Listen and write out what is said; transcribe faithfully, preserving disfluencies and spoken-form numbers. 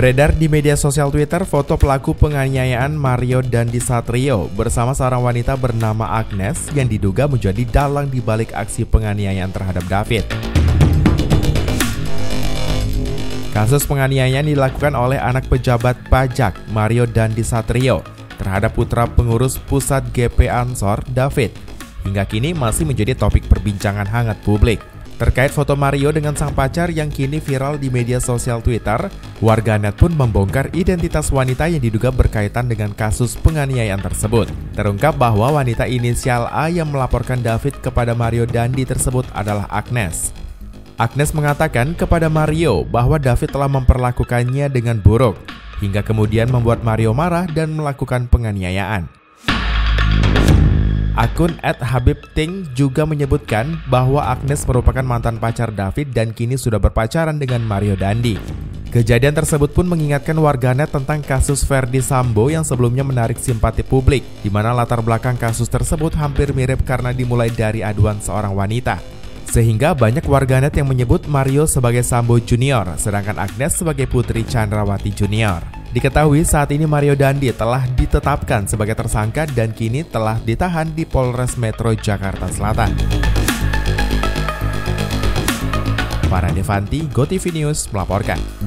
Beredar di media sosial Twitter foto pelaku penganiayaan Mario Dandy Satrio bersama seorang wanita bernama Agnes yang diduga menjadi dalang di balik aksi penganiayaan terhadap David. Kasus penganiayaan dilakukan oleh anak pejabat pajak Mario Dandy Satrio terhadap putra pengurus pusat G P Ansor, David. Hingga kini masih menjadi topik perbincangan hangat publik. Terkait foto Mario dengan sang pacar yang kini viral di media sosial Twitter, warganet pun membongkar identitas wanita yang diduga berkaitan dengan kasus penganiayaan tersebut. Terungkap bahwa wanita inisial A yang melaporkan David kepada Mario Dandy tersebut adalah Agnes. Agnes mengatakan kepada Mario bahwa David telah memperlakukannya dengan buruk, hingga kemudian membuat Mario marah dan melakukan penganiayaan. Akun et habibting juga menyebutkan bahwa Agnes merupakan mantan pacar David dan kini sudah berpacaran dengan Mario Dandy. Kejadian tersebut pun mengingatkan warganet tentang kasus Ferdi Sambo yang sebelumnya menarik simpati publik, di mana latar belakang kasus tersebut hampir mirip karena dimulai dari aduan seorang wanita. Sehingga banyak warganet yang menyebut Mario sebagai Sambo Junior, sedangkan Agnes sebagai Putri Candrawathi Junior. Diketahui saat ini Mario Dandy telah ditetapkan sebagai tersangka dan kini telah ditahan di Polres Metro Jakarta Selatan. Para Devanti, GoTV News melaporkan.